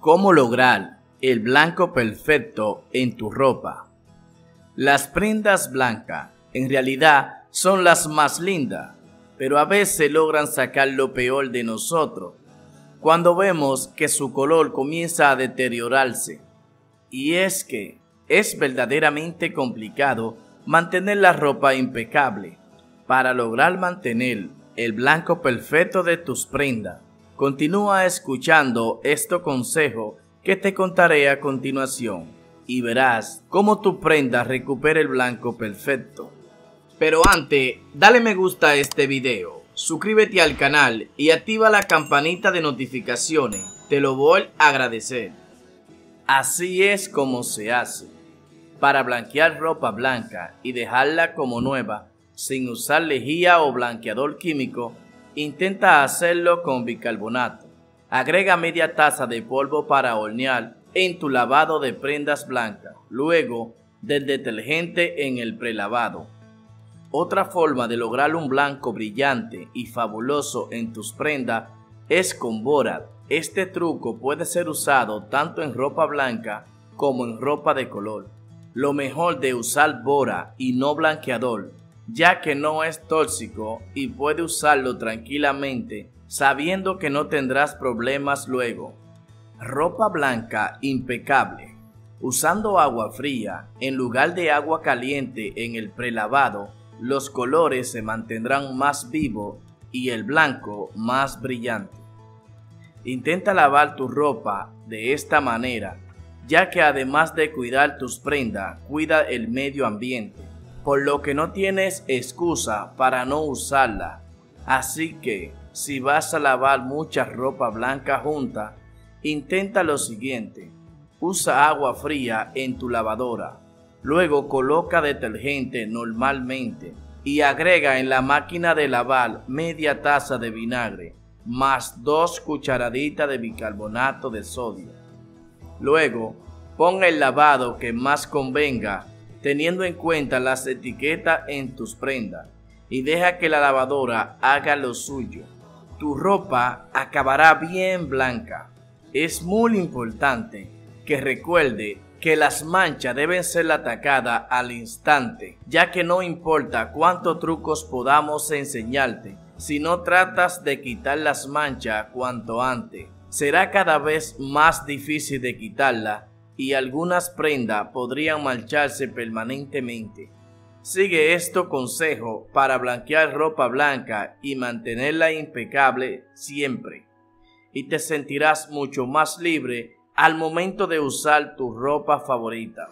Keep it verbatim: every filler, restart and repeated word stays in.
Cómo lograr el blanco perfecto en tu ropa. Las prendas blancas en realidad son las más lindas, pero a veces logran sacar lo peor de nosotros cuando vemos que su color comienza a deteriorarse. Y es que es verdaderamente complicado mantener la ropa impecable. Para lograr mantener el blanco perfecto de tus prendas, continúa escuchando este consejo que te contaré a continuación y verás cómo tu prenda recupera el blanco perfecto. Pero antes, dale me gusta a este video, suscríbete al canal y activa la campanita de notificaciones, te lo voy a agradecer. Así es como se hace. Para blanquear ropa blanca y dejarla como nueva, sin usar lejía o blanqueador químico, intenta hacerlo con bicarbonato. Agrega media taza de polvo para hornear en tu lavado de prendas blancas, luego del detergente en el prelavado. Otra forma de lograr un blanco brillante y fabuloso en tus prendas es con borat. Este truco puede ser usado tanto en ropa blanca como en ropa de color. Lo mejor de usar borat y no blanqueador, ya que no es tóxico y puede usarlo tranquilamente sabiendo que no tendrás problemas luego. Ropa blanca impecable. Usando agua fría en lugar de agua caliente en el prelavado, los colores se mantendrán más vivos y el blanco más brillante. Intenta lavar tu ropa de esta manera, ya que además de cuidar tus prendas, cuida el medio ambiente, por lo que no tienes excusa para no usarla. Así que, si vas a lavar mucha ropa blanca junta, intenta lo siguiente. Usa agua fría en tu lavadora, luego coloca detergente normalmente y agrega en la máquina de lavar media taza de vinagre más dos cucharaditas de bicarbonato de sodio. Luego, pon el lavado que más convenga, teniendo en cuenta las etiquetas en tus prendas, y deja que la lavadora haga lo suyo. Tu ropa acabará bien blanca. Es muy importante que recuerde que las manchas deben ser atacadas al instante, ya que no importa cuántos trucos podamos enseñarte, si no tratas de quitar las manchas cuanto antes, será cada vez más difícil de quitarlas y algunas prendas podrían mancharse permanentemente. Sigue este consejo para blanquear ropa blanca y mantenerla impecable siempre, y te sentirás mucho más libre al momento de usar tu ropa favorita.